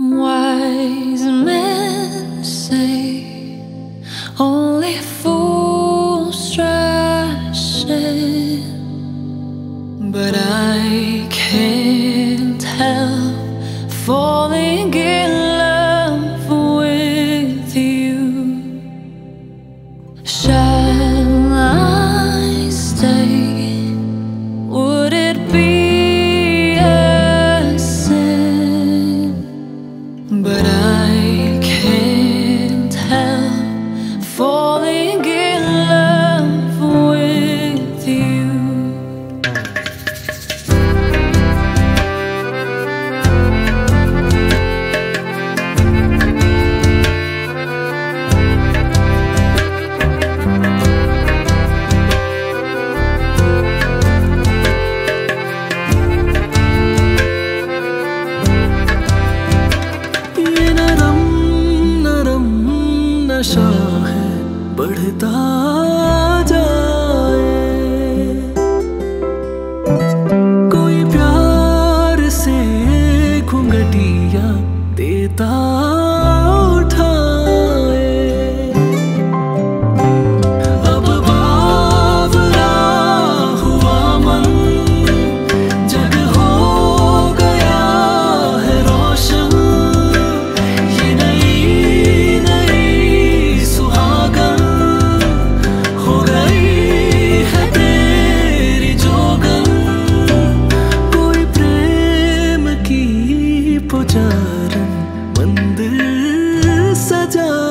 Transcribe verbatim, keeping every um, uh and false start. Wise men say only fools rush in, but I can't help falling in love with you. Shall I stay? Would it be? But I can't help falling in love with you. नशा है बढ़ता जाए, कोई प्यार से घूंघटिया देता उठाए। अब बावरा हुआ मन, जग हो गया है रोशन। ये नई मंदिर सजा